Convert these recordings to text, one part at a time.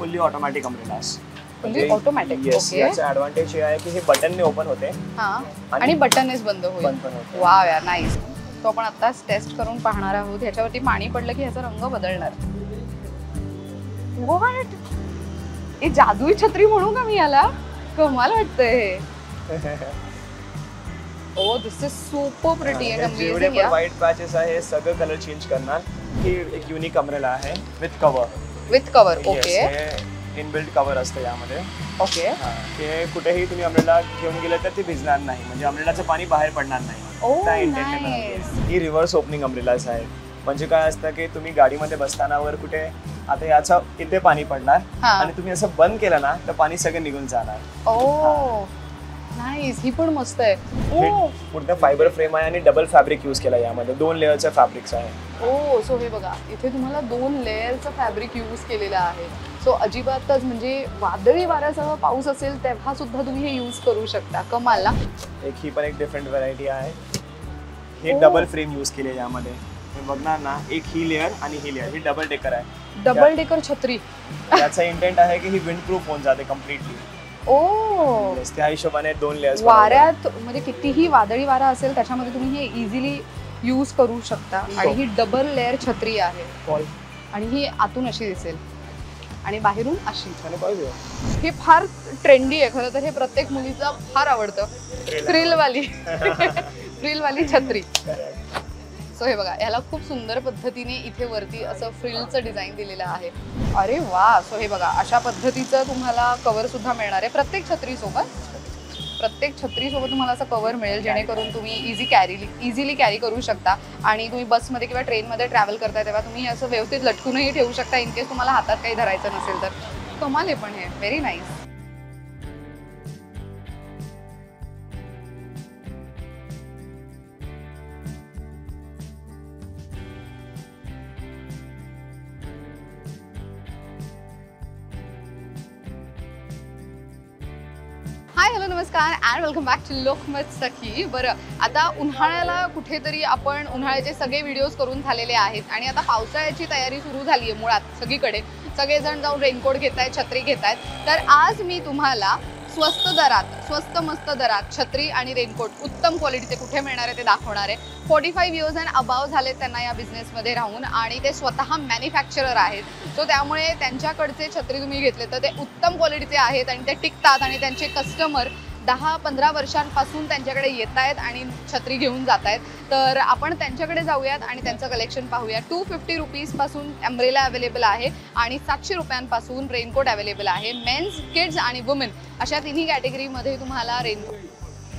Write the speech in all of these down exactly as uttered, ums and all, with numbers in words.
Fully automatic umbrellas. Fully automatic. Yes, याचा advantage हे आहे की हे बटन ने ओपन होते. हां, आणि बटनच बंद होईल. वाव यार, नाइस. तो आपण आता टेस्ट करून पाहणार आहोत. याच्यावरती पाणी पडलं की याचा रंग बदलणार. व्हाट, हे जादुई छत्री म्हणू का मी याला? कमाल वाटतंय हे. Oh, this is super pretty and amazing. जेवढे पण व्हाईट पॅचेस आहे सगळं कलर चेंज करणार. हे एक युनिक अम्ब्रेला आहे with cover. With cover, okay. Inbuilt cover असते यामध्ये. ओके. हे कुठेही तुम्ही अम्ब्रेला घेऊन गेला तर ती भिजणार नाही, म्हणजे अम्ब्रेलाचं पाणी बाहेर पडणार नाही. त्या इंटेंट ही रिव्हर्स ओपनिंग अम्ब्रेलास आहे. म्हणजे काय असतं की तुम्ही गाडीमध्ये बसताना वगैरे कुठे आता याचं इथे पाणी पडणार आणि तुम्ही असं बंद केलं ना तर पाणी सगळं निघून जाणार. ओ नाइस, ही पण मस्त आहे. ओ पूर्ण फायबर फ्रेम आहे आणि डबल फॅब्रिक यूज केला यामध्ये. दोन लेयरचा फॅब्रिक्स आहे. ओ सो हे बघा, इथे तुम्हाला दोन लेयरचा फॅब्रिक यूज केलेला आहे. सो अजिबातच म्हणजे वादळी वाऱ्यासह पाऊस असेल तेव्हा सुद्धा तुम्ही हे यूज करू शकता. कमाल ना. एक ही पण एक डिफरेंट व्हरायटी आहे. हे डबल फ्रेम यूज केले यामध्ये. हे बघणार ना, एक ही लेयर आणि ही लेयर. ही डबल डेकर आहे. डबल डेकर छत्री. याचा इंटेंट आहे की ही विंड प्रूफ होऊन जाते कंप्लीटली. ओ त्या हिशोबाने दोन लेयर्स. वाऱ्यात म्हणजे कितीही वादळी वारा असेल त्याच्यामध्ये तुम्ही हे इझिली यूज करू शकता. आणि ही डबल लेयर छत्री आहे आणि ही आतून अशी दिसेल आणि बाहेरून अशी. हे फार ट्रेंडी आहे खरं तर. हे प्रत्येक मुलीचं फार आवडतं, फ्रिलवाली फ्रिलवाली छत्री. सो हे बघा, याला खूप सुंदर पद्धतीने इथे वरती असं फ्रिलचं डिझाईन दिलेलं आहे. अरे वा. सो हे बघा, अशा पद्धतीचं तुम्हाला कव्हर सुद्धा मिळणार आहे प्रत्येक छत्रीसोबत. प्रत्येक छत्रीसोबत तुम्हाला असं कव्हर मिळेल जेणेकरून तुम्ही इझी कॅरी इझिली कॅरी करू शकता. आणि तुम्ही बसमध्ये किंवा ट्रेनमध्ये ट्रॅव्हल करताय तेव्हा तुम्ही असं व्यवस्थित लटकूनही ठेवू शकता इन केस तुम्हाला हातात काही धरायचं नसेल तर. कमाल आहे पण हे. Very nice. नमस्कार and welcome back to Lokmat Sakhi. बरं, आता उन्हाळ्याला कुठेतरी आपण उन्हाळ्याचे सगळे व्हिडिओज करून झालेले आहेत आणि आता पावसाळ्याची तयारी सुरू झाली आहे. मुळात सगळीकडे सगळेजण जाऊन रेनकोट घेत आहेत, छत्री घेत आहेत. तर आज मी तुम्हाला स्वस्त दरात, स्वस्त मस्त दरात छत्री आणि रेनकोट उत्तम क्वालिटीचे कुठे मिळणार आहे ते दाखवणार आहे. Forty five years and above झाले त्यांना या बिझनेसमध्ये राहून आणि ते स्वतः मॅन्युफॅक्चरर आहेत. सो त्यामुळे त्यांच्याकडचे छत्री तुम्ही घेतले तर ते उत्तम क्वालिटीचे आहेत आणि ते टिकतात. आणि त्यांचे कस्टमर दहा पंधरा वर्षांपासून त्यांच्याकडे येत आहेत आणि छत्री घेऊन जात आहेत. तर आपण त्यांच्याकडे जाऊयात आणि त्यांचं कलेक्शन पाहूया. टू फिफ्टी रुपीजपासून अम्ब्रेला अवेलेबल आहे आणि सातशे रुपयांपासून रेनकोट अवेलेबल आहे. मेन्स, किड्स आणि वुमेन अशा तिन्ही कॅटेगरीमध्ये तुम्हाला रेनकोट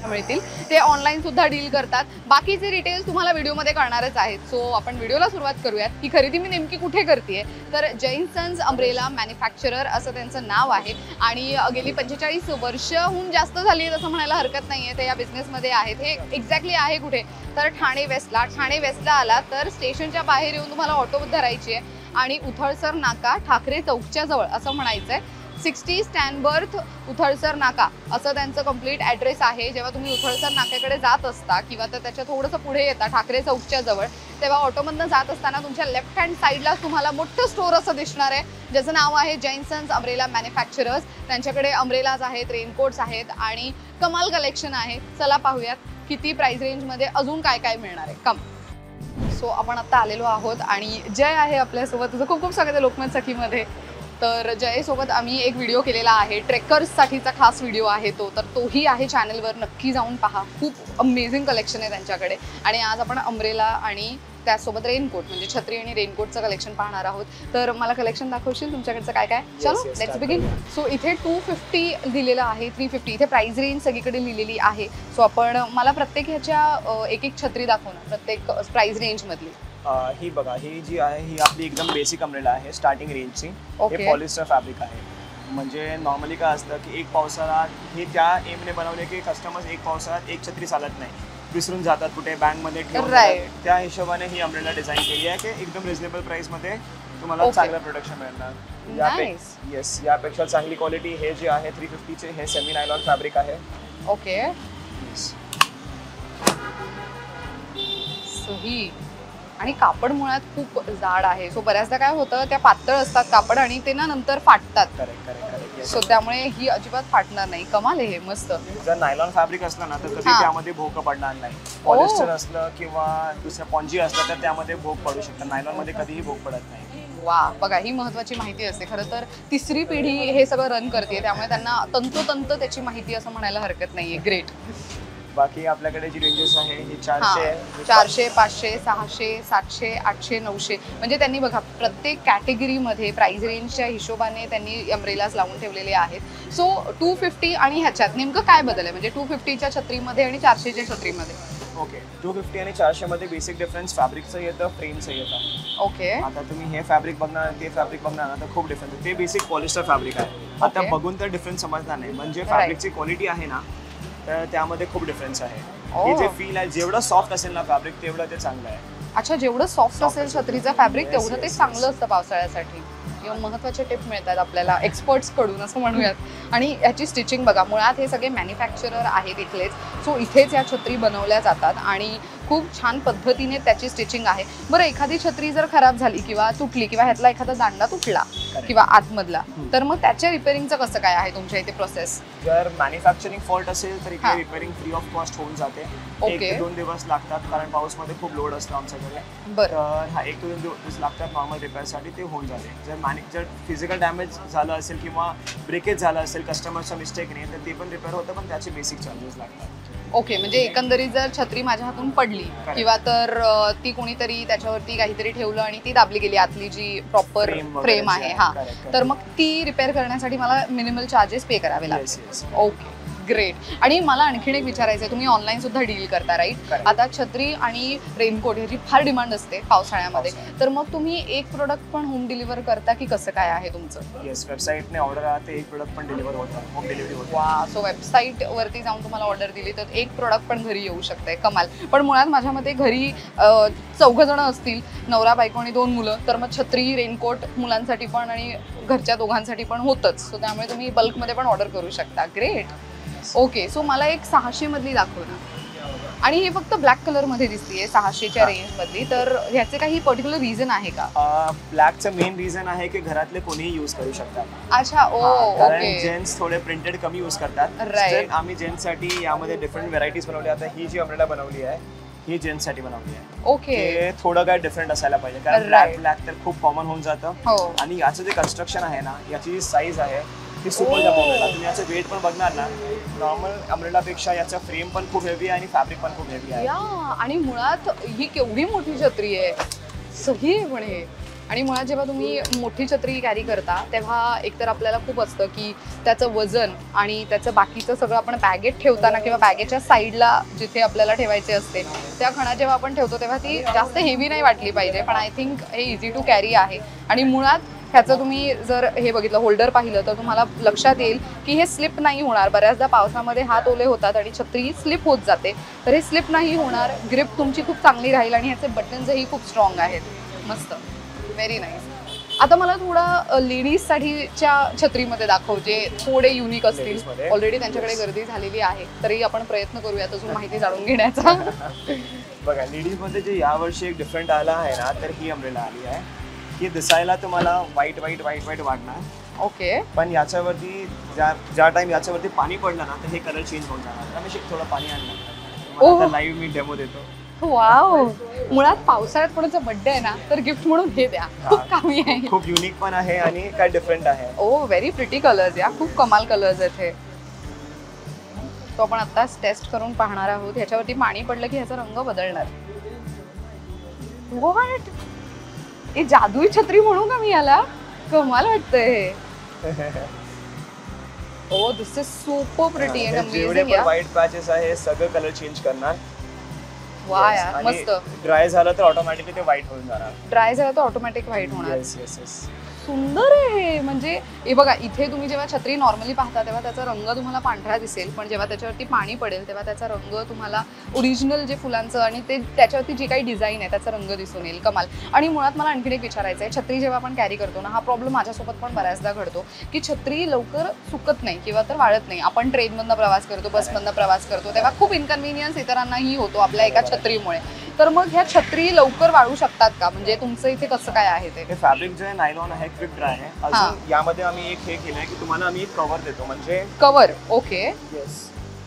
मिळतील. ते ऑनलाईन सुद्धा डील करतात. बाकीचे डिटेल्स तुम्हाला व्हिडिओमध्ये कळणारच आहेत. सो आपण व्हिडिओला सुरुवात करूयात की खरेदी मी नेमकी कुठे करते. तर जैनसन्स अम्ब्रेला मॅन्युफॅक्चरर असं त्यांचं नाव आहे आणि गेली पंचेचाळीस वर्षहून जास्त झाली आहेत असं म्हणायला हरकत नाही आहे. ते या बिझनेसमध्ये आहेत. हे एक्झॅक्टली आहे कुठे तर ठाणे वेस्टला. ठाणे वेस्टला आला तर स्टेशनच्या बाहेर येऊन तुम्हाला ऑटो धरायची आहे आणि उथळसर नाका ठाकरे चौकच्या जवळ असं म्हणायचं आहे. सिक्स्टी स्टॅनबर्थ उथळसर नाका असं त्यांचं कंप्लीट ॲड्रेस आहे. जेव्हा तुम्ही उथळसर नाक्याकडे जात असता किंवा तर त्याच्या थोडंसं पुढे येता ठाकरे चौकच्या जवळ तेव्हा ऑटोमधनं जात असताना तुमच्या लेफ्ट हँड साईडला तुम्हाला मोठं स्टोअर असं दिसणार आहे ज्याचं नाव आहे जैनसन्स अम्ब्रेला मॅन्युफॅक्चरर्स. त्यांच्याकडे अम्ब्रेलाज आहेत, रेनकोट्स आहेत आणि कमाल कलेक्शन आहे. चला पाहूयात किती प्राईस रेंजमध्ये अजून काय काय मिळणार आहे. कम सो आपण आत्ता आलेलो आहोत आणि जय आहे आपल्यासोबत. तुझं खूप खूप स्वागत आहे लोकमत सखीमध्ये. तर जयसोबत आम्ही एक व्हिडिओ केलेला आहे, ट्रेकर्ससाठीचा खास व्हिडिओ आहे तो. तर तोही आहे चॅनलवर, नक्की जाऊन पहा. खूप अमेझिंग कलेक्शन आहे त्यांच्याकडे. आणि आज आपण अम्ब्रेला आणि त्यासोबत रेनकोट म्हणजे छत्री आणि रेनकोटचं कलेक्शन पाहणार आहोत. तर मला कलेक्शन दाखवशील तुमच्याकडचं काय काय? चलो लेट्स बिगिन. सो इथे टू फिफ्टी दिलेलं आहे, थ्री फिफ्टी इथे प्राईज रेंज सगळीकडे लिहिलेली आहे. सो आपण मला प्रत्येक ह्याच्या एक एक छत्री दाखव ना, प्रत्येक प्राईज रेंजमधली. Uh, ही बघा, ही जी आहे ही आपली एकदम बेसिक अम्ब्रेला आहे स्टार्टिंग रेंजची. okay. हे पॉलिस्टर फॅब्रिक आहे. म्हणजे नॉर्मली काय असतं की एक पावसाळ्यात हे त्या एमने बनवले की कस्टमर्स एक पावसाळ्यात एक छत्री चालत नाही, विसरून जातात कुठे बँकमध्ये ठेवून. right. त्या हिशोबाने ही अम्ब्रेला डिझाईन केली आहे की एकदम रिजनेबल प्राईसमध्ये तुम्हाला चांगलं प्रोडक्शन मिळणार. येस, यापेक्षा चांगली क्वालिटी हे जे आहे थ्री फिफ्टीचे हे सेमी नायलॉन फॅब्रिक आहे. ओके. ही आणि कापड मुळात खूप जाड आहे, सो बऱ्याचदा काय होतं त्या पातळ असतात कापड आणि ते ना नंतर फाटतात. Correct correct. सो त्यामुळे ही अजिबात फाटणार नाही. कमाल आहे, मस्त. जर नायलॉन फॅब्रिक असलं ना तर कधी त्यामध्ये भोक पडणार नाही. पॉलिस्टर असलं किंवा दुसऱ्या पॉन्जी असलं तर त्यामध्ये भोक पडू शकतं. नायलॉन मध्ये कधीही भोक पडत नाही. वाह, बघा ही महत्त्वाची माहिती असते. खरं तर तिसरी पिढी हे सगळं रन करते त्यामुळे त्यांना तंतोतंत त्याची माहिती असं म्हणायला हरकत नाहीये. ग्रेट. बाकी आपल्याकडे जी रेंजेस आहे ही चारशे चारशे पाचशे सहाशे सातशे आठशे नऊशे म्हणजे त्यांनी बघा प्रत्येक कॅटेगरीमध्ये प्राइस रेंजच्या हिशोबाने त्यांनी अम्ब्रेलाज लावून ठेवलेले आहेत. सो टू फिफ्टी आणि ह्याच्यात नेमकं काय बदल आहे म्हणजे टू फिफ्टीच्या छत्रीमध्ये आणि चारशेच्या छत्रीमध्ये? ओके, टू फिफ्टी आणि चारशे मध्ये बेसिक डिफरन्स फॅब्रिकचं येतं, फ्रेमचं येतं. ओके, आता तुम्ही हे फॅब्रिक बघणार ते फॅब्रिक बघणार ना तर खूप डिफरन्स आहे. ते बेसिक पॉलिस्टर फॅब्रिक आहे. आता बघून तर डिफरन्स समजणार नाही म्हणजे फॅब्रिकची क्वालिटी आहे ना तर त्यामध्ये खूप डिफरन्स आहे. हे जे फील आहे जेवढं सॉफ्ट असेल ना फॅब्रिक तेवढं ते चांगलं आहे. अच्छा, जेवढं सॉफ्ट असेल छत्रीचं फॅब्रिक तेवढं ते चांगलं असतं पावसाळ्यासाठी. महत्त्वाचे टिप मिळतात आपल्याला एक्सपर्ट्सकडून असं म्हणूयात. आणि याची स्टिचिंग बघा मुळात हे सगळे मॅन्युफॅक्चरर आहेत इथलेच, सो इथेच या छत्री बनवल्या जातात आणि खूप छान पद्धतीने त्याची स्टिचिंग आहे. बरं, एखादी छत्री जर खराब झाली किंवा तुटली किंवा ह्यातला एखादा दांडा तुटला किंवा आतमधला तर मग त्याच्या रिपेअरिंगचं कसं काय आहे तुमच्या इथे प्रोसेस? जर मॅन्युफॅक्चरिंग फॉल्ट असेल तर इथे रिपेअरिंग फ्री ऑफ कॉस्ट होऊन जाते. ओके, दोन दिवस लागतात कारण पाऊसमध्ये खूप लोड असतो आमच्याकडे. बरं, हा एक दोन दिवस लागतात नॉर्मल रिपेअरसाठी, ते होऊन जाते. जर आणि जर फिजिकल डॅमेज झालं असेल किंवा ब्रेकेज झालं असेल कस्टमरचा मिस्टेक नाही तर ते पण रिपेअर होतं पण त्याचे बेसिक चार्जेस लागतात. ओके, म्हणजे एकंदरीत जर छत्री माझ्या हातून पडली किंवा तर ती कोणीतरी त्याच्यावरती काहीतरी ठेवलं आणि ती दाबली गेली आतली जी प्रॉपर फ्रेम आहे हा, तर मग ती रिपेअर करण्यासाठी मला मिनिमल चार्जेस पे करावे लागतील. Okay, great. आणि मला आणखीन एक विचारायचं आहे, तुम्ही ऑनलाईन सुद्धा डील करता राईट? आता छत्री आणि रेनकोट ह्याची फार डिमांड असते पावसाळ्यामध्ये, तर मग तुम्ही एक प्रोडक्ट पण होम डिलिव्हर करता की कसं काय आहे तुमचं? येस, वेबसाईटने ऑर्डर राहते, एक प्रोडक्ट पण डिलिव्हर होतं, होम डिलिव्हरी होते. वा, सो वेबसाईट वरती जाऊन तुम्हाला ऑर्डर दिली तर एक प्रोडक्ट पण घरी येऊ शकतंय. कमाल. पण मुळात माझ्या मते घरी चौघ जण असतील, नवरा बायको आणि दोन मुलं, तर मग छत्री रेनकोट मुलांसाठी पण आणि घरच्या दोघांसाठी पण होतच, सो त्यामुळे तुम्ही बल्कमध्ये पण ऑर्डर करू शकता. ग्रेट. ओके, सो मला एक सहाशे मधली दाखव ना. आणि हे फक्त ब्लॅक कलर मध्ये दिसतीये सहाशेच्या रेंज मधली, तर ह्याचे काही पर्टिक्युलर रिझन आहे का? ब्लॅकचं मेन रिझन आहे की घरातले कोणीही युज करू शकतात. अच्छा, ओ ओके. जेंट्स थोडे प्रिंटेड कमी युज करतात राईट. आम्ही जेंट्स साठी यामध्ये डिफरंट व्हरायटीज बनवल्या. आता ही जी अम्ब्रेला बनवली आहे ही जेंट्स साठी बनवली आहे. ओके, थोडं काय डिफरंट असायला पाहिजे कारण ब्लॅक ब्लॅक तर खूप कॉमन होऊन जातं. आणि याचं जे कन्स्ट्रक्शन आहे ना, याची जी साईज आहे ती सुपर जमवून येतात. तुम्ही याचं वेट पण बघणार ना, नॉर्मल अम्ब्रेलापेक्षा याचा फ्रेम पण खूप हेवी आहे आणि फॅब्रिक पण खूप हेवी आहे. आणि मुळात ही केवढी मोठी छत्री आहे सही म्हणे. आणि मुळात जेव्हा तुम्ही मोठी छत्री कॅरी करता तेव्हा एकतर आपल्याला खूप असतं की त्याचं वजन आणि त्याचं बाकीचं सगळं आपण बॅगेत ठेवताना किंवा बॅगेच्या साईडला जिथे आपल्याला ठेवायचे असते त्या खणा जेव्हा आपण ठेवतो तेव्हा ती जास्त हेवी नाही वाटली पाहिजे. पण आय थिंक हे इझी टू कॅरी आहे. आणि मुळात ह्याचं तुम्ही जर हे बघितलं होल्डर पाहिलं तर तुम्हाला लक्षात येईल की हे स्लिप नाही होणार. बऱ्याचदा पावसामध्ये हात ओले होतात आणि छत्री स्लिप होत जाते, तर हे स्लिप नाही होणार. ग्रिप तुमची खूप चांगली राहील आणि ह्याचे बटन्सही खूप स्ट्रॉंग आहेत. मस्त, व्हेरी नाईस. आता मला थोडा लेडीजसाठीच्या छत्रीमध्ये दाखव जे थोडे युनिक असतील. ऑलरेडी त्यांच्याकडे गर्दी झालेली आहे तरी आपण प्रयत्न करूयात अजून माहिती जाणून घेण्याचा. बघा, लेडीजमध्ये जे यावर्षी एक डिफरंट आला आहे ना तर ही अम्ब्रेला आली आहे. हे दिसायला तुम्हाला व्हाईट व्हाईट व्हाईट व्हाईट वाटणार. ओके, पण याच्यावरती ज्या ज्या टाइम याच्यावरती पाणी पडलं ना तर हे कलर चेंज होऊन जाणार. आम्ही शिक थोडं पाणी आणलं तर लाईव्ह मी डेमो देतो. वाव, मुळात पावसाळ्यात कोणाचा बर्थडे आहे ना तर गिफ्ट म्हणून हे द्या. खूप कमी आहे, खूप युनिक पण आहे आणि काय डिफरंट आहे. Oh, very pretty colours. या खूप कमाल कलर्स आहेत हे. तो आपण आत्ताच टेस्ट करून पाहणार आहोत. ह्याच्यावरती पाणी पडलं की ह्याचा रंग बदलणार. व्हॉट, हे जादुई छत्री म्हणू का मी याला? कमाल वाटतंय. Oh, this is super pretty and amazing. White patches आहे, सगळं कलर चेंज करणार. वा यार, मस्त. ड्राय झालं तर ऑटोमॅटिकली ते व्हाईट होऊन जाणार. ड्राय झालं तर ऑटोमॅटिक व्हाईट होणार. यस यस यस, सुंदर आहे. म्हणजे हे बघा, इथे तुम्ही जेव्हा छत्री नॉर्मली पाहता तेव्हा त्याचा रंग तुम्हाला पांढरा दिसेल, पण जेव्हा त्याच्यावरती पाणी पडेल तेव्हा त्याचा रंग तुम्हाला ओरिजिनल जे फुलांचं आणि ते त्याच्यावरती जी काही डिझाईन आहे त्याचा रंग दिसून येईल. कमाल. आणि मुळात मला आणखी एक विचारायचं आहे, छत्री जेव्हा आपण कॅरी करतो ना, हा प्रॉब्लेम माझ्यासोबत पण बऱ्याचदा घडतो की छत्री लवकर सुकत नाही किंवा तर वाळत नाही. आपण ट्रेनमधनं प्रवास करतो, बसमधनं प्रवास करतो तेव्हा खूप इन्कन्व्हिनियन्स इतरांनाही होतो आपल्या एका छत्रीमुळे. तर मग ह्या छत्री लवकर वाळू शकतात का? म्हणजे तुमचं इथे कसं काय आहे ते? हे फॅब्रिक जे नायलॉन आहे क्विक ड्राय आहे. अजून यामध्ये आम्ही एक हे केलं आहे की तुम्हाला आम्ही कव्हर देतो. म्हणजे कव्हर ओके यस.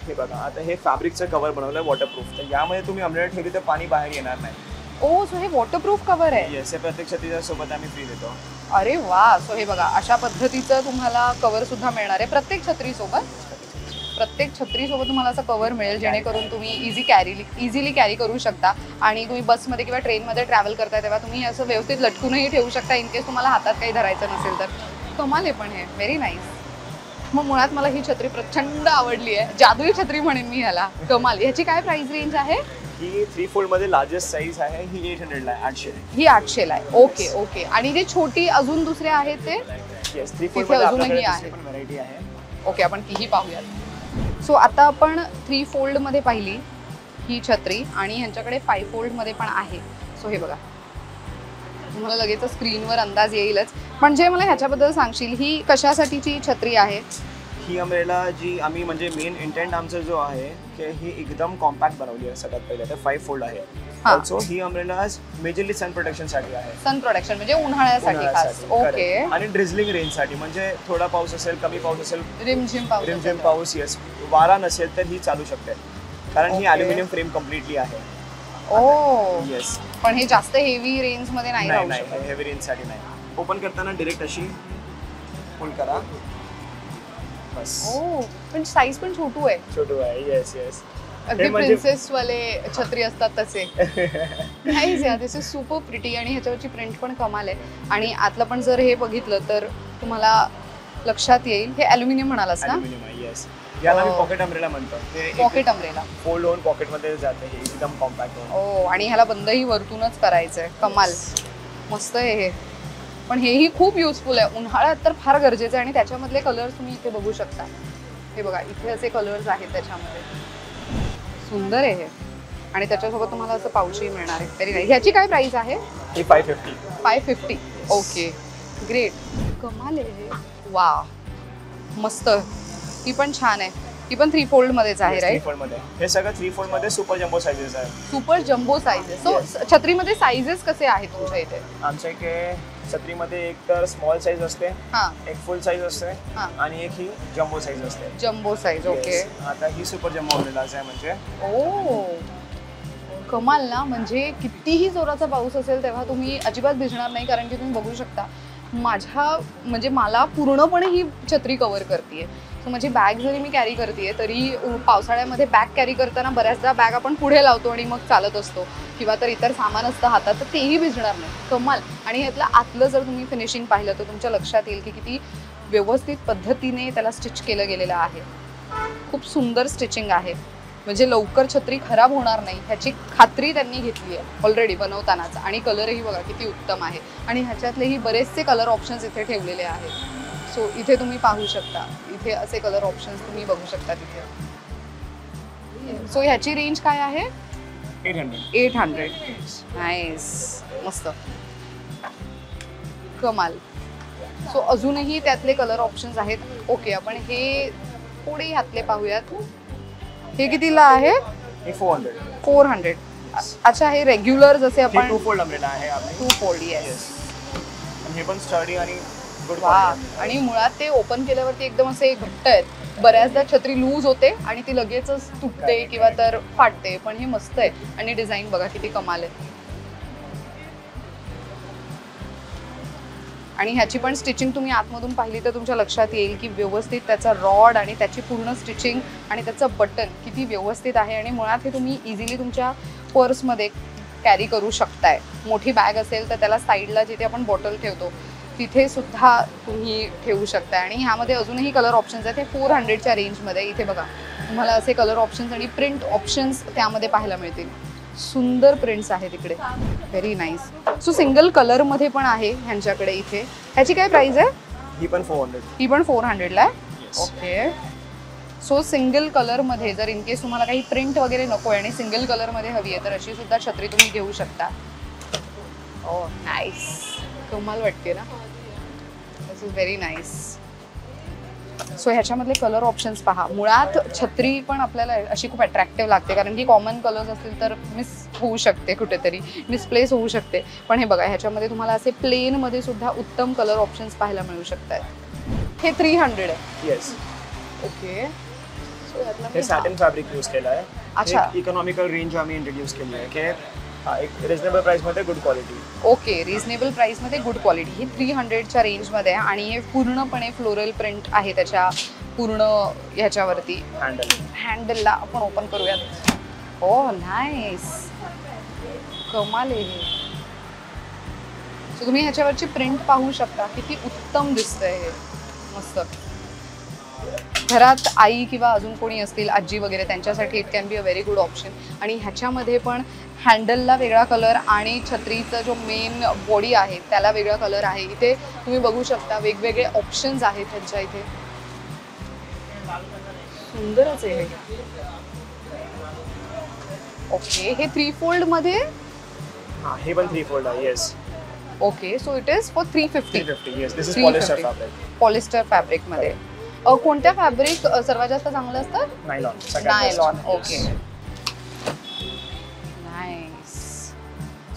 हे बघा आता हे फॅब्रिकचं कव्हर बनवलं आहे वॉटरप्रूफ. तर यामध्ये तुम्ही अमलेट ठेवली तर पाणी बाहेर येणार नाही. ओ सो हे वॉटरप्रूफ कव्हर आहे. यस हे प्रत्येक छत्रीच्या सोबत आम्ही फ्री देतो. अरे वा. सो हे बघा अशा पद्धतीचं तुम्हाला कव्हर सुद्धा मिळणार आहे प्रत्येक छत्री सोबत. प्रत्येक छत्री सोबत तुम्हाला असं कव्हर मिळेल जेणेकरून तुम्ही इझी कॅरी इझिली कॅरी करू शकता. आणि तुम्ही बसमध्ये किंवा ट्रेनमध्ये ट्रॅव्हल करताय तेव्हा तुम्ही असं व्यवस्थित लटकूनही ठेवू शकता इन केस तुम्हाला हातात काही धरायचं नसेल तर. कमाल आहे पण हे. Very nice. मग मुळात मला ही छत्री प्रचंड आवडली आहे. जादुई छत्री म्हणेन मी ह्याला. कमाल. ह्याची काय प्राइस रेंज आहे? ही थ्री फोल्ड मध्ये लार्जेस्ट साईज आहे. ही एट हंड्रेडला आहे. आठशे ही आठशेला आहे. Okay okay. आणि जे छोटी अजून दुसऱ्या आहेत ते थ्री फोल्ड मध्ये अजूनही आहे पण व्हरायटी आहे. ओके आपण तीही पाहूयात. सो so, आता आपण थ्री फोल्ड मध्ये पाहिली ही छत्री आणि यांच्याकडे फाय फोल्ड मध्ये पण आहे. सो so, हे बघा तुम्हाला लगेच स्क्रीनवर अंदाज येईलच पण जे मला ह्याच्याबद्दल सांगशील ही कशासाठीची छत्री आहे? ही अम्ब्रेला जी आम्ही म्हणजे मेन इंटेंट आमचा जो आहे की ही एकदम कॉम्पॅक्ट बनवली आहे. सगळ्यात पहिले तर फाय फोल्ड आहे. ऑल्सो ही अम्ब्रेला मेजरली सन प्रोटेक्शन साठी आहे. सन प्रोटेक्शन म्हणजे उन्हाळ्यासाठी खास. ओके. आणि ड्रिझलिंग रेंज साठी म्हणजे थोडा पाऊस असेल कमी पाऊस असेल रिमझिम पाऊस रिमझिम पाऊस यस वारा नसेल तर ही चालू शकते कारण ही ॲल्युमिनियम फ्रेम कम्प्लिटली आहे. Oh yes. पण हे जास्त हेवी रेंज मध्ये नाही राहू शकत. हेवी रेंज साठी नाही. ओपन करताना डायरेक्ट अशी फुल करा बस. ओ पण साइज पण छोटू आहे. छोटू आहे यस यस. अगदी प्रिन्सेस वाले छत्री असतात तसे. नाईस यार. दिस इज सुपर प्रिटी आणि ह्याच्यावरची प्रिंट पण कमाल आहे. आणि आतलं पण जर हे बघितलं तर तुम्हाला लक्षात येईल हे ॲल्युमिनियम म्हणालास ना? Aluminium yes. याला आम्ही पॉकेट अम्ब्रेला म्हणतो. ते पॉकेट अम्ब्रेला फोल्ड होऊन पॉकेट मध्ये जाते. हे एकदम कॉम्पॅक्ट आहे. ओ आणि ह्याला बंदही वरतूनच करायचं आहे. कमाल. मस्त आहे हे. पण हेही खूप युजफुल आहे. उन्हाळ्यात तर फार गरजेचं आहे. आणि त्याच्यामधले कलर्स तुम्ही इथे बघू शकता. हे बघा इथे असे कलर्स आहेत त्याच्यामध्ये. सुंदर आहे हे. आणि त्याच्यासोबत तुम्हाला असं पाऊचही मिळणार आहे. तरी नाही ह्याची काय प्राइस आहे? हे five fifty. Five fifty okay great. कमाल आहे. वा मस्त. ती पण छान आहे. ती पण थ्री फोल्ड मध्येच आहे राईट? थ्री फोल्ड मध्ये. हे सगळं थ्री फोल्ड मध्ये सुपर जम्बो साइजेस आहे. Super jumbo sizes. सो छत्रीमध्ये साइजेस कसे आहेत तुमच्या इथे? आमच्या इथे छत्रीमध्ये एक तर स्मॉल साइज असते एक फुल साइज असते आणि एक ही जम्बो साइज असते. Jumbo size okay. आता ही सुपर जम्बो आहे म्हणजे ओ कमाल ना. म्हणजे कितीही जोराचा पाऊस असेल तेव्हा तुम्ही अजिबात भिजणार नाही कारण की तुम्ही बघू शकता माझ्या म्हणजे मला पूर्णपणे ही छत्री कव्हर करते. सो माझी बॅग जरी मी कॅरी करते तरी पावसाळ्यामध्ये बॅग कॅरी करताना बऱ्याचदा बॅग आपण पुढे लावतो आणि मग चालत असतो किंवा तर इतर सामान असतं हातात तर तेही भिजणार नाही. कमाल. आणि ह्यातलं आतलं जर तुम्ही फिनिशिंग पाहिलं तर तुमच्या लक्षात येईल की किती व्यवस्थित पद्धतीने त्याला स्टिच केलं गेलेलं आहे. खूप सुंदर स्टिचिंग आहे. म्हणजे लवकर छत्री खराब होणार नाही ह्याची खात्री त्यांनी घेतली आहे ऑलरेडी बनवतानाच. आणि कलरही बघा किती उत्तम आहे. आणि ह्याच्यातलेही बरेचसे कलर ऑप्शन्स इथे ठेवलेले आहेत. सो इथे तुम्ही पाहू शकता इथे असे कलर ऑप्शन्स तुम्ही बघू शकता तिथे. सो ह्याची रेंज काय आहे? Eight hundred. Eight hundred nice. मस्त. कमाल. सो अजूनही त्यातले कलर ऑप्शन्स आहेत. ओके आपण हे थोडे ह्यातले पाहूयात. हे कितीला आहे? हे फोर हंड्रेड. Four hundred. अच्छा हे रेग्युलर जसे आपण टू फोल्ड अम्ब्रेला आहे. Two fold yes. हे पण स्टडी आणि गुड क्वालिटी. आणि मुळात ते ओपन केल्यावरती एकदम असे घट्ट आहेत. बऱ्याचदा छत्री लूज होते आणि ती लगेचच तुटते किंवा तर फाटते पण हे मस्त आहे. आणि डिझाईन बघा किती कमाल आहे. आणि ह्याची पण स्टिचिंग तुम्ही आतमधून पाहिली तर तुमच्या लक्षात येईल की व्यवस्थित त्याचा रॉड आणि त्याची पूर्ण स्टिचिंग आणि त्याचं बटन किती व्यवस्थित आहे. आणि मुळात हे तुम्ही इझिली तुमच्या पर्समध्ये कॅरी करू शकताय. मोठी बॅग असेल तर त्याला साईडला जिथे आपण बॉटल ठेवतो तिथे सुद्धा तुम्ही ठेवू शकताय. आणि ह्यामध्ये अजूनही कलर ऑप्शन्स आहेत. हे फोर हंड्रेडच्या रेंजमध्ये इथे बघा तुम्हाला असे कलर ऑप्शन्स आणि प्रिंट ऑप्शन्स त्यामध्ये पाहायला मिळतील. सुंदर प्रिंट्स आहेत तिकडे. Very nice. So single colour मध्ये पण आहे ह्यांच्याकडे इथे. ह्याची काय प्राइस आहे? ही पण फोर हंड्रेड. ही पण फोर हंड्रेडला आहे. ओके. सो सिंगल कलर मध्ये जर इन केस तुम्हाला काही प्रिंट वगैरे नको आहे आणि सिंगल कलर मध्ये हवी आहे तर अशी सुद्धा छत्री तुम्ही घेऊ शकता. Oh nice. तुम्हाला वाटते ना? This is very nice. So ह्याच्यामधले कलर ऑप्शन्स पहा. मुळात छत्री पण आपल्याला अशी खूप अट्रॅक्टिव्ह लागते कारण की कॉमन कलर्स असतील तर मिस होऊ शकते, कुठेतरी मिसप्लेस होऊ शकते, पण हे बघा ह्याच्यामध्ये तुम्हाला असे प्लेन मध्ये सुद्धा उत्तम कलर ऑप्शन्स पाहायला मिळू शकतात. हे थ्री हंड्रेड आहे. Yes okay. हे सॅटिन फॅब्रिक यूज केला आहे. अच्छा, इकॉनॉमिकल रेंज आम्ही इंट्रोड्यूस केली आहे की एक रिजनेबल प्राइस मध्ये good quality. Okay, reasonable price मध्ये गुड क्वालिटी. ही थ्री हंड्रेडच्या रेंजमध्ये आहे आणि हे पूर्णपणे फ्लोरल प्रिंट आहे त्याच्या पूर्ण ह्याच्यावरती. हँडल हँडलला आपण ओपन करूयात. ओ नाईस, कमाल आहे. सो तुम्ही ह्याच्यावरची प्रिंट पाहू शकता, किती उत्तम दिसतंय हे. मस्त. घरात आई किंवा अजून कोणी असतील, आजी वगैरे, त्यांच्यासाठी it can be a very good option. आणि ह्याच्यामध्ये पण हँडलला वेगळा कलर आणि छत्रीचा जो मेन बॉडी आहे त्याला वेगळा कलर आहे. इथे तुम्ही बघू शकता वेगवेगळे ऑप्शन्स आहेत त्यांच्या इथे. सुंदरच आहे. ओके, हे थ्री फोल्ड मध्ये. हां, हे पण थ्री फोल्ड आहे. Yes okay. So it is for three fifty. Yes, this is polyester fabric. Polyester fabric मध्ये कोणत्या फॅब्रिक सर्वात जास्त चांगलं असतं? नायलॉन. Nylon okay.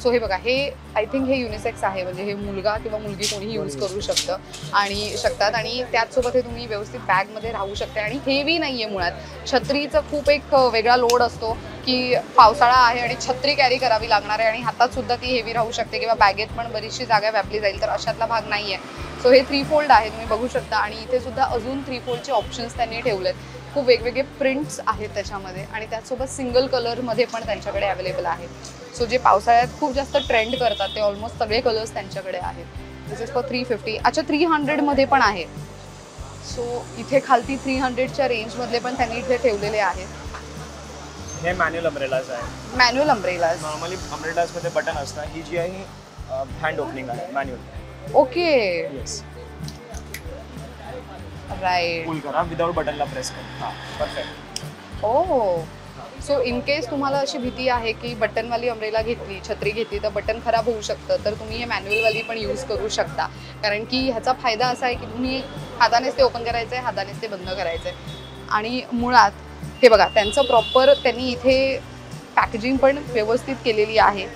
सो हे बघा, हे आय थिंक हे युनिसेक्स आहे, म्हणजे हे मुलगा किंवा मुलगी कोणीही यूज करू शकतं आणि शकतात. आणि त्याचसोबत हे तुम्ही व्यवस्थित बॅगमध्ये राहू शकता आणि हेवी नाही आहे मुळात. छत्रीचा खूप एक वेगळा लोड असतो की पावसाळा आहे आणि छत्री कॅरी करावी लागणार आहे आणि हातातसुद्धा ती हेवी राहू शकते किंवा बॅगेत पण बरीचशी जागा व्यापली जाईल, तर अशातला भाग नाही आहे. सो हे थ्री फोल्ड आहे, तुम्ही बघू शकता. आणि इथे सुद्धा अजून थ्री फोल्डचे ऑप्शन्स त्यांनी ठेवले आहेत. खूप वेगवेगळे प्रिंट्स आहेत त्याच्यामध्ये आणि त्याचसोबत सिंगल कलरमध्ये पण त्यांच्याकडे अवेलेबल आहेत. सो जे पावसाळ्यात खूप जास्त ट्रेंड करतात ते ऑलमोस्ट सगळे कलर्स त्यांच्याकडे आहेत. This is for three fifty. अच्छा, थ्री हंड्रेडमध्ये पण आहे. सो इथे खालती थ्री हंड्रेडच्या रेंजमधले पण त्यांनी इथे ठेवलेले आहेत. हे मॅन्युअल अम्ब्रेलाज आहे. मॅन्युअल अम्ब्रेलाज नॉर्मली अम्ब्रेलाजमध्ये बटन असतं. ही जी आहे हँड ओपनिंग आहे, manual. Okay yes right. Pull करा विदाउट बटनला प्रेस करा. हां perfect. O so in case तुम्हाला अशी भीती आहे की बटनवाली अम्ब्रेला घेतली, छत्री घेतली तर बटन खराब होऊ शकतं, तर तुम्ही हे मॅन्युअलवाली पण यूज करू शकता. कारण की ह्याचा फायदा असा आहे की तुम्ही हातानेच ते ओपन करायचं आहे, हातानेच ते बंद करायचं आहे. आणि मुळात हे बघा, त्यांचं प्रॉपर त्यांनी इथे पॅकेजिंग पण व्यवस्थित केलेली आहे.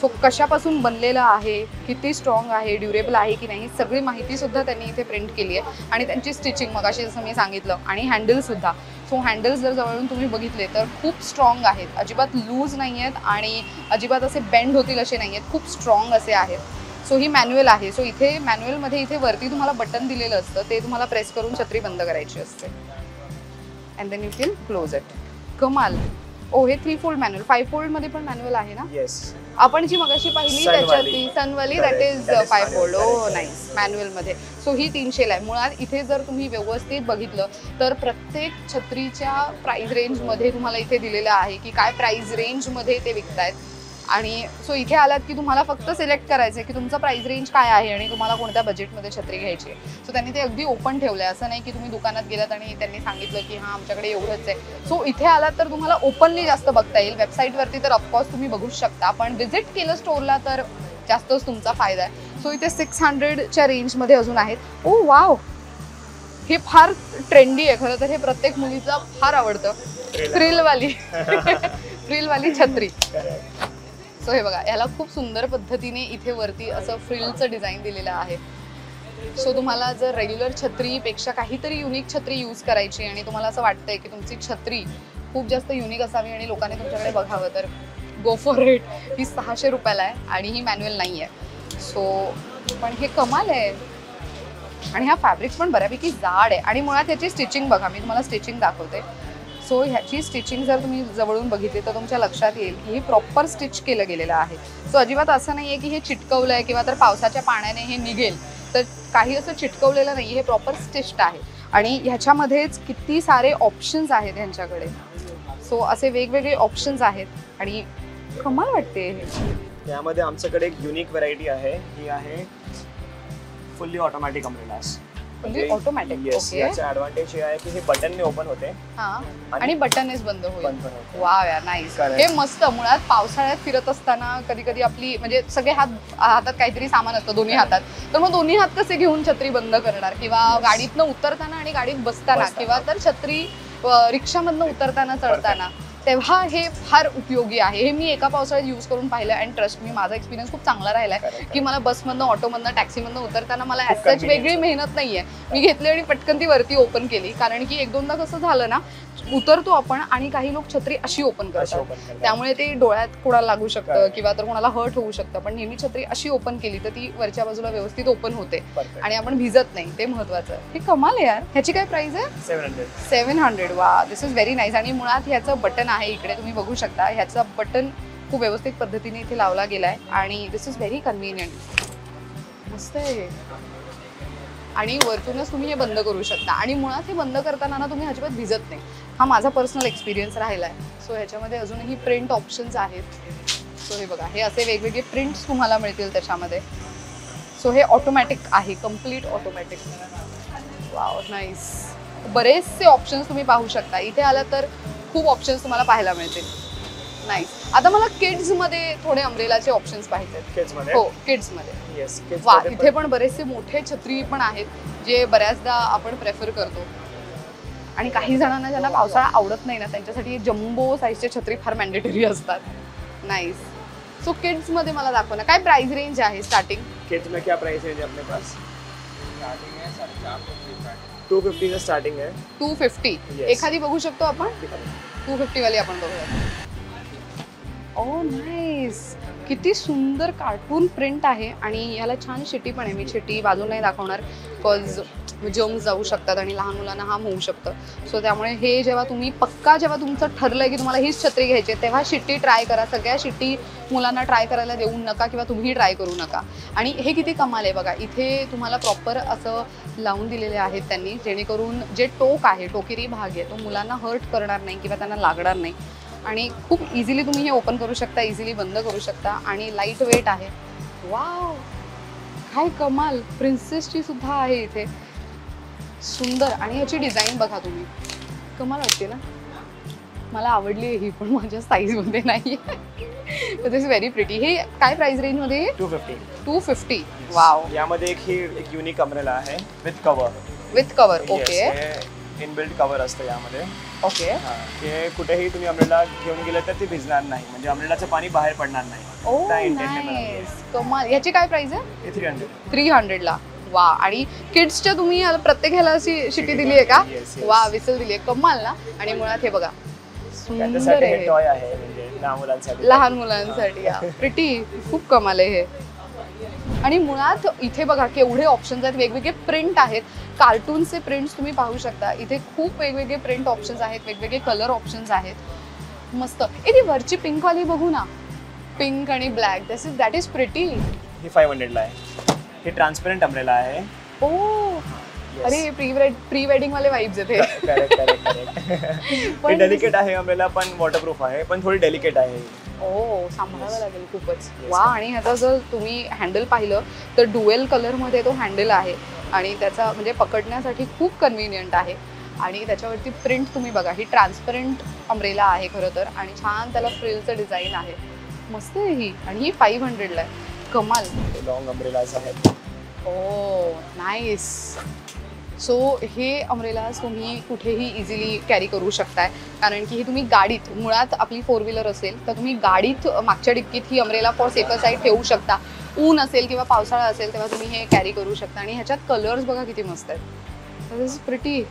सो कशापासून बनलेलं आहे, किती स्ट्रॉंग आहे, ड्युरेबल आहे की नाही, सगळी माहितीसुद्धा त्यांनी इथे प्रिंट केली आहे. आणि त्यांची स्टिचिंग मगाशी जसं मी सांगितलं, आणि हँडलसुद्धा. सो हँडल्स जर जवळून तुम्ही बघितले तर खूप स्ट्रॉंग आहेत, अजिबात लूज नाही आहेत आणि अजिबात असे बेंड होतील असे नाही आहेत, खूप स्ट्रॉंग असे आहेत. सो ही मॅन्युअल आहे. सो इथे मॅन्युअलमध्ये इथे वरती तुम्हाला बटन दिलेलं असतं, ते तुम्हाला प्रेस करून छत्री बंद करायची असते and then you can close it. कमाल. ओ हे थ्री फोल्ड मॅन्युअल. फाईव्ह फोल्डमध्ये पण मॅन्युअल आहे ना? येस. आपण जी मगाशी पाहिली त्याच्यातली सनवाली, that is five fold. Oh nice, मॅन्युअलमध्ये. सो ही तीनशेला आहे. मुळात इथे जर तुम्ही व्यवस्थित बघितलं तर प्रत्येक छत्रीच्या प्राईज रेंजमध्ये तुम्हाला इथे दिलेलं आहे की काय प्राईज रेंजमध्ये ते विकतायत. आणि सो इथे आलात की तुम्हाला फक्त सिलेक्ट करायचं आहे की तुमचं प्राईज रेंज काय आहे आणि तुम्हाला कोणत्या बजेटमध्ये छत्री घ्यायची आहे. सो त्यांनी ते अगदी ओपन ठेवलं आहे, असं नाही की तुम्ही दुकानात गेलात आणि त्यांनी सांगितलं की हां आमच्याकडे एवढंच आहे. सो इथे आलात तर तुम्हाला ओपनली जास्त बघता येईल. वेबसाईटवरती तर ऑफकोर्स तुम्ही बघूच शकता, पण व्हिजिट केलं स्टोअरला तर जास्तच तुमचा फायदा आहे. सो इथे सिक्स हंड्रेडच्या रेंजमध्ये अजून आहेत. ओ वाव, हे फार ट्रेंडी आहे खरं तर. हे प्रत्येक मुलीचा फार आवडतं, फ्रिलवाली फ्रिलवाली छत्री. सो हे बघा, याला खूप सुंदर पद्धतीने इथे वरती असं फ्रिलचं डिझाईन दिलेलं आहे. सो तुम्हाला जर रेग्युलर छत्रीपेक्षा काहीतरी युनिक छत्री यूज करायची आणि तुम्हाला असं वाटतंय की तुमची छत्री खूप जास्त युनिक असावी आणि लोकांनी तुमच्याकडे बघावं, तर गो फॉर इट. ही सहाशे रुपयाला आहे आणि ही मॅन्युअल नाही आहे. सो पण हे कमाल आहे. आणि हा फॅब्रिक पण बऱ्यापैकी जाड आहे आणि मुळात ह्याची स्टिचिंग बघा, मी तुम्हाला स्टिचिंग दाखवते. सो ह्याची स्टिचिंग जर तुम्ही जवळून बघितली तर तुमच्या लक्षात येईल की हे प्रॉपर स्टिच केलं गेलेलं आहे. सो अजिबात असं नाही आहे की हे चिटकवलं आहे किंवा तर पावसाच्या पाण्याने हे निघेल, तर काही असं चिटकवलेलं नाही, हे प्रॉपर स्टिच्ड आहे. आणि ह्याच्यामध्येच किती सारे ऑप्शन्स आहेत ह्यांच्याकडे. सो असे वेगवेगळे ऑप्शन्स आहेत आणि कमाल वाटते हे. यामध्ये आमच्याकडे एक युनिक व्हरायटी आहे, ही आहे fully automatic umbrellas. Fully automatic. Yes. याचा ॲडव्हान्टेज हे आहे की हे बटनने ओपन होते आणि बटननेच बंद होईल. वाव यार नाईस. हे मस्त. मुळात पावसाळ्यात फिरत असताना कधी कधी आपली म्हणजे सगळे हात हातात काहीतरी सामान असतं दोन्ही हातात, तर मग दोन्ही हात कसे घेऊन छत्री बंद करणार, किंवा गाडीतनं उतरताना आणि गाडीत बसताना, किंवा तर छत्री रिक्षामधनं उतरताना चढताना. तेव्हा हे फार उपयोगी आहे. हे मी एका पावसाळ्यात यूज करून पाहिलं अँड ट्रस्ट मी माझा एक्सपिरियन्स खूप चांगला राहिला आहे की मला बसमधनं ऑटोमधनं टॅक्सीमधनं उतरताना मला ॲज वेगळी मेहनत नाही आहे. मी घेतली आणि पटकन ती वरती ओपन केली कारण की एक दोनदा कसं झालं ना उतरतो आपण आणि काही लोक छत्री अशी ओपन करतात त्यामुळे ते डोळ्यात कोणाला लागू शकतं किंवा तर कोणाला हर्ट होऊ शकतं. पण नेहमी छत्री अशी ओपन केली तर ती वरच्या बाजूला व्यवस्थित ओपन होते आणि आपण भिजत नाही ते महत्वाचं आहे. हे कमाल आहे यार. ह्याची काय प्राइस आहे? सात शून्य शून्य सात शून्य शून्य. वा दिस इज व्हेरी नाईस. आणि मुळात ह्याचं बटन आहे इकडे तुम्ही बघू शकता ह्याचा बटन खूप व्यवस्थित पद्धतीने इथे लावला गेलाय आणि दिस इज व्हेरी कन्व्हिनियंट. मस्त आहे. आणि वरतूनच तुम्ही हे बंद करू शकता आणि मुळात हे बंद करताना ना तुम्ही अजिबात भिजत नाही. हा माझा पर्सनल एक्सपिरियन्स राहिला आहे. सो ह्याच्यामध्ये अजूनही प्रिंट ऑप्शन्स आहेत. सो हे बघा हे असे वेगवेगळे प्रिंट्स तुम्हाला मिळतील त्याच्यामध्ये. सो हे ऑटोमॅटिक आहे कंप्लीट ऑटोमॅटिक. Wow nice. बरेचसे ऑप्शन्स तुम्ही पाहू शकता इथे आला तर खूप ऑप्शन्स तुम्हाला पाहायला मिळतील. नाईस. आता मला किड्स मध्ये थोडे अम्ब्रेलाचे ऑप्शन्स पाहिजेत. किड्स मध्ये हो किड्स मध्ये यस किड्स. वा इथे पण बरेचसे मोठे छत्री पण आहेत जे बऱ्याचदा आपण प्रेफर करतो आणि काही जणांना ज्यांना पावसाळा आवडत नाही ना त्यांच्यासाठी जम्बो साईजचे छत्री फार मॅन्डेटरी असतात. नाईस. सो किड्स मध्ये मला दाखव ना काय प्राइस रेंज आहे स्टार्टिंग किड्स में. क्या प्राइस रेंज अपने पास स्टार्टिंग है साढ़े चार सौ पचास से स्टार्टिंग है दो सौ पचास. एखादी बघू शकतो आपण दो सौ पचास वाली आपण बघूया. Oh nice. किती सुंदर कार्टून प्रिंट आहे आणि याला छान शिटी पण आहे. मी शिटी बाजूला नाही दाखवणार बिकॉज जम्स जाऊ शकतात आणि लहान मुलांना हाम होऊ शकतं. सो त्यामुळे हे जेव्हा तुम्ही पक्का जेव्हा तुमचं ठरलं की तुम्हाला हीच छत्री घ्यायची तेव्हा शिट्टी ट्राय करा. सगळ्या शिट्टी मुलांना ट्राय करायला देऊ नका किंवा तुम्ही ट्राय करू नका. आणि हे किती कमाल आहे बघा इथे तुम्हाला प्रॉपर असं लावून दिलेले आहेत त्यांनी जेणेकरून जे टोक आहे टोकेरी भाग आहे तो मुलांना हर्ट करणार नाही किंवा त्यांना लागणार नाही आणि खूप इझिली तुम्ही हे ओपन करू शकता इझिली बंद करू शकता आणि लाईट वेट आहे. वाव काय कमाल. प्रिन्सेसची सुद्धा आहे इथे सुंदर आणि ह्याची डिझाईन बघा तुम्ही कमाल वाटते ना. मला आवडली आहे ही पण माझ्या साईजमध्ये नाही. This is very pretty. हे काय प्राइस रेंजमध्ये दो सौ पचास दो सौ पचास. वाव यामध्ये एक ही एक युनिक अम्ब्रेला आहे with cover with cover. Okay inbuilt cover असतं यामध्ये. ओके हे कुठेही तुम्ही अम्ब्रेला घेऊन गेलं तर ते भिजणार नाही म्हणजे अम्ब्रेलाचं पाणी बाहेर पडणार नाही. कमाल. याची काय प्राइस आहे? तीन शून्य शून्य तीन शून्य शून्य ला. वा आणि किड्सच्या तुम्ही प्रत्येक ह्याला अशी शिटी दिली आहे का? वा विसल दिली आहे. कमाल ना. आणि मुळात हे बघा सुंदर आहे टॉय आहे म्हणजे लहान मुलांसाठी प्रिटी. खूप कमाल आहे हे. आणि मुळात इथे बघा केवढे ऑप्शन्स आहेत वेगवेगळे प्रिंट आहेत कार्टूनचे प्रिंट्स तुम्ही पाहू शकता इथे खूप वेगवेगळे प्रिंट ऑप्शन्स आहेत वेगवेगळे कलर ऑप्शन्स आहेत. मस्त. इथे वरची पिंकवाली बघू ना पिंक आणि black this is that is pretty. हे पाचशे ला आहे. हे ट्रान्सपेरंट अम्ब्रेला आहे. ओ अरे प्री प्री वेडिंग वाले वाइब्स आहेत हे. Correct correct correct. हे डेलिकेट आहे अम्ब्रेला पण वॉटरप्रूफ आहे पण थोडी डेलिकेट आहे. ओ सांभाळावं लागेल खूपच. वा आणि ह्याचा जर तुम्ही हँडल पाहिलं तर डुएल कलरमध्ये तो हँडल आहे आणि त्याचा म्हणजे पकडण्यासाठी खूप कन्व्हिनियंट आहे आणि त्याच्यावरती प्रिंट तुम्ही बघा ही ट्रान्सपरंट अम्ब्रेला आहे खरं तर आणि छान त्याला फ्रिलचं डिझाईन आहे. मस्त आहे ही. आणि ही फाईव्ह हंड्रेडला आहे. कमाल. लॉंग अम्ब्रेलाज आहेत. ओ नाईस. सो हे अम्ब्रेलाज तुम्ही कुठेही इझिली कॅरी करू शकताय कारण की हे तुम्ही गाडीत मुळात आपली फोर व्हीलर असेल तर तुम्ही गाडीत मागच्या डिक्कीत ही अम्ब्रेला फॉर सेफर साईड ठेवू शकता. ऊन असेल किंवा पावसाळा असेल तेव्हा तुम्ही हे कॅरी करू शकता आणि ह्याच्यात कलर्स बघा किती मस्त आहेत. This is pretty.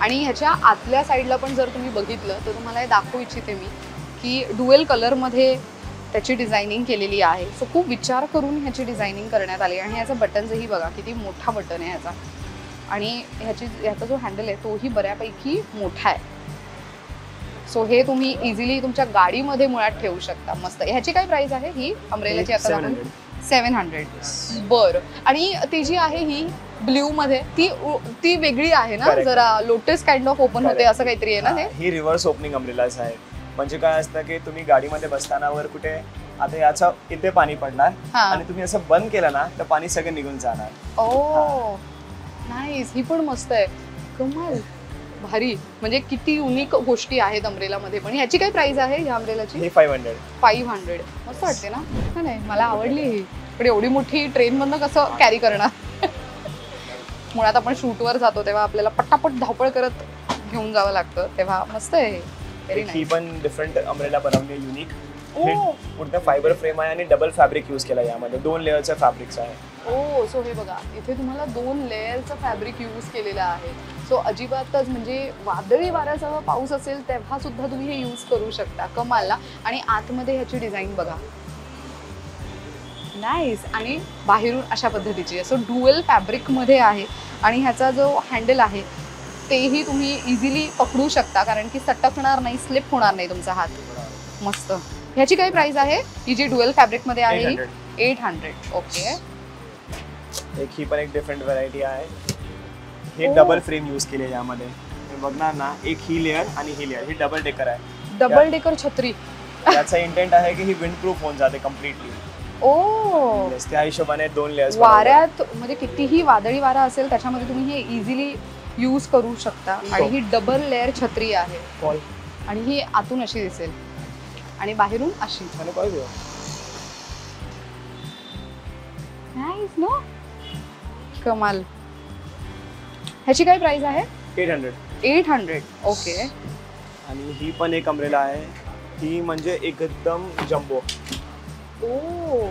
आणि ह्याच्या आतल्या साईडला पण जर तुम्ही बघितलं तर तुम्हाला हे दाखवू इच्छिते मी की डुएल कलरमध्ये त्याची डिझायनिंग केलेली आहे. सो खूप विचार करून ह्याची डिझायनिंग करण्यात आली आणि ह्याचं बटनचंही बघा किती मोठा बटन आहे ह्याचा आणि ह्याची ह्याचा जो हँडल आहे तोही बऱ्यापैकी मोठा आहे. सो हे तुम्ही इझिली तुमच्या गाडीमध्ये मुळात ठेवू शकता. मस्त. ह्याची काय प्राइस आहे ही अम्ब्रेलाची? आता आपण सेवन हंड्रेड बरं. आणि ती जी आहे ही ब्ल्यू मध्ये ती ती वेगळी आहे ना जरा लोटस काइंड ऑफ ओपन होते असं काहीतरी आहे ना. ही रिव्हर्स ओपनिंग अम्ब्रेलाज आहे म्हणजे काय असतं की तुम्ही गाडीमध्ये बसताना वर कुठे आता याचं इथे पाणी पडणार आणि तुम्ही असं बंद केलं ना तर पाणी सगळं निघून जाणार. ओ नाईस. ही पण मस्त आहे. कमाल. भारी. म्हणजे किती युनिक गोष्टी आहेत अम्ब्रेलामध्ये पण. ह्याची काय प्राइस आहे ह्या अम्ब्रेलाची? हे फाईव्ह हंड्रेड फाईव्ह हंड्रेड मस्त वाटते ना. नाही नाही मला आवडली ही पण एवढी मोठी ट्रेनमधनं कसं कॅरी करणार. मुळात आपण शूटवर जातो तेव्हा आपल्याला पटापट धावपळ करत घेऊन जावं लागतं तेव्हा मस्त आहे. Very nice. ही पण डिफरंट अम्ब्रेला बनवली आहे युनिक. ओ पूर्ण फायबर फ्रेम आहे आणि डबल फॅब्रिक यूज केला यामध्ये. दोन लेयरचा फॅब्रिक्स आहे. ओ सो हे बघा इथे तुम्हाला दोन लेयरचा फॅब्रिक यूज केलेला आहे. सो अजिबातच म्हणजे वादळी वाऱ्यासह पाऊस असेल तेव्हा सुद्धा तुम्ही हे यूज करू शकता. कमाल ना. आणि आतमध्ये ह्याची डिझाईन बघा नाईस आणि बाहेरून अशा पद्धतीची आहे. सो ड्युअल फॅब्रिक मध्ये आहे आणि ह्याचा जो हँडल आहे तेही तुम्ही इझिली पकडू शकता कारण की सटकणार नाही स्लिप होणार नाही तुमचा हात. मस्त. ह्याची काय प्राइस आहे ही जी ड्युअल फॅब्रिक मध्ये आहे? आठ सौ. ओके. एक ही पण एक डिफरेंट व्हरायटी आहे. हे डबल फ्रेम यूज केले यामध्ये. बघणार ना एक ही लेयर आणि ही लेयर. ही डबल डेकर आहे. डबल डेकर छत्री. याचा इंटेंट आहे की ही विंड प्रूफ होऊन जाते कंप्लीटली. ओ त्या हिशोबाने दोन लेयर्स. वाऱ्यात म्हणजे कितीही वादळी वारा असेल त्याच्यामध्ये तुम्ही हे इझिली यूज करू शकता. आणि ही डबल लेयर छत्री आहे आणि ही आतून अशी दिसेल आणि बाहेरून अशी. Nice no. कमाल. ह्याची काय प्राइस आहे? आठ सौ. ओके. आणि ही पण एक अम्ब्रेला आहे. ही म्हणजे एकदम जम्बो. ओ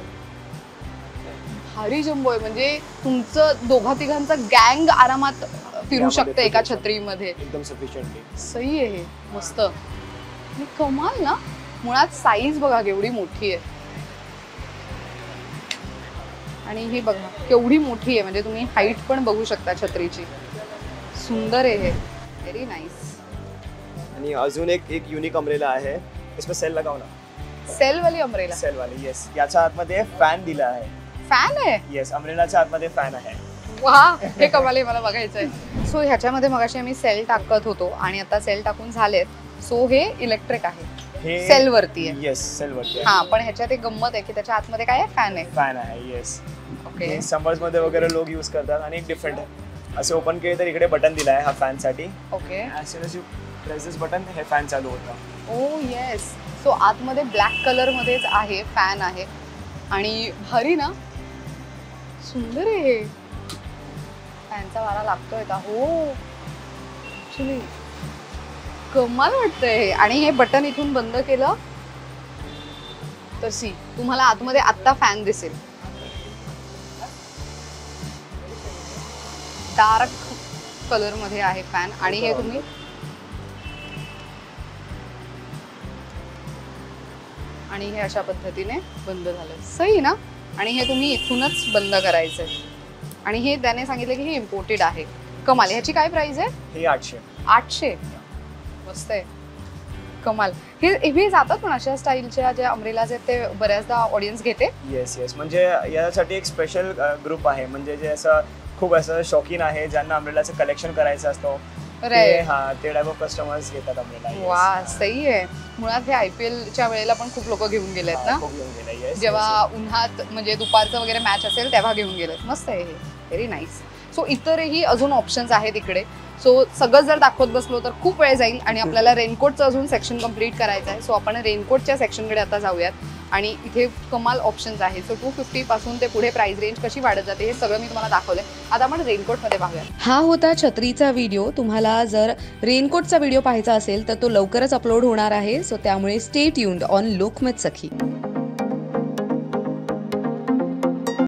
भारी जम्बो आहे म्हणजे तुमचं दोघा तिघांचा गँग आरामात फिरू शकते एका छत्रीमध्ये. एकदम सफिशिएंटली सही आहे. मस्त. आणि कमाल ना. मुळात साईज बघा केवढी मोठी आहे आणि ही बघा केवढी मोठी आहे म्हणजे तुम्ही हाईट पण बघू शकता छत्रीची. सुंदर आहे हे. Very nice. आणि अजून एक एक युनिक अम्ब्रेला आहे. इसमें सेल लगाओ ना. सेल वाली अम्ब्रेला. सेल वाली यस. याच्या आतमध्ये फॅन दिला आहे. फॅन आहे. येस अम्ब्रेलाच्या आतमध्ये फॅन आहे. वाह हे कमाल आहे. मला बघायचं आहे. सो ह्याच्यामध्ये मगाशी आम्ही सेल टाकत होतो आणि आता सेल टाकून झालेत. सो हे इलेक्ट्रिक आहे. सेल वरती आहे. येस सेल वरती. हां पण ह्याच्यात एक गंमत आहे की त्याच्या आतमध्ये काय आहे? फॅन आहे. फॅन आहे. येस. ओके. समर्स मध्ये वगैरे लोग यूज करतात आणि एक डिफरेंट आहे. असे ओपन केले तर इकडे बटन दिला आहे हा फॅन साठी. Okay. As soon as you press this button हे फॅन चालू होतं. ओ येस. सो आतमध्ये ब्लॅक कलर मध्येच आहे फॅन आहे आणि भारी ना. सुंदर आहे. फॅनचा वारा लागतोय का? हो ऍक्च्युली कमाल वाटतंय. आणि हे बटन इथून बंद केलं तर सी तुम्हाला आतमध्ये आत्ता फॅन दिसेल. डार्क कलर मध्ये आहे फॅन आणि हे तुम्ही आणि हे अशा पद्धतीने बंद झालं. सही ना. आणि हे तुम्ही इथूनच बंद करायचंय. आणि हे त्याने सांगितलं की हे इम्पोर्टेड आहे. कमाल. ह्याची काय प्राइस आहे? हे आठशे. आठशे. मस्त आहे. कमाल. हे हे जातात पण अशा स्टाईलच्या ज्या अम्ब्रेलाज आहेत ते बऱ्याचदा ऑडियन्स घेते. येस येस म्हणजे यासाठी एक स्पेशल ग्रुप आहे म्हणजे जे असं खूप असं शौकीन आहे ज्यांना अम्ब्रेलाचं कलेक्शन करायचं असतो. हा ते टाइप ऑफ कस्टमर्स घेतात अम्ब्रेला. वा सही आहे. मुळात हे आयपीएलच्या वेळेला पण खूप लोक घेऊन गेलेत ना. खूप घेऊन गेले जेव्हा उन्हात म्हणजे दुपारचं वगैरे मॅच असेल तेव्हा घेऊन गेलेत. मस्त आहे हे. Very nice. सो इतरही अजून ऑप्शन्स आहेत इकडे. सो सगळं जर दाखवत बसलो तर खूप वेळ जाईल आणि आपल्याला रेनकोटचं अजून सेक्शन कंप्लीट करायचं आहे. सो आपण रेनकोटच्या सेक्शनकडे आता जाऊयात आणि इथे कमाल ऑप्शन्स आहेत. सो टू फिफ्टीपासून ते पुढे प्राइस रेंज कशी वाढत जाते हे सगळं मी तुम्हाला दाखवलं. आता आपण रेनकोटमध्ये पाहूया. हा होता छत्रीचा व्हिडिओ. तुम्हाला जर रेनकोटचा व्हिडिओ पाहायचा असेल तर तो लवकरच अपलोड होणार आहे. सो त्यामुळे स्टे ट्यून्ड ऑन लोकमत सखी.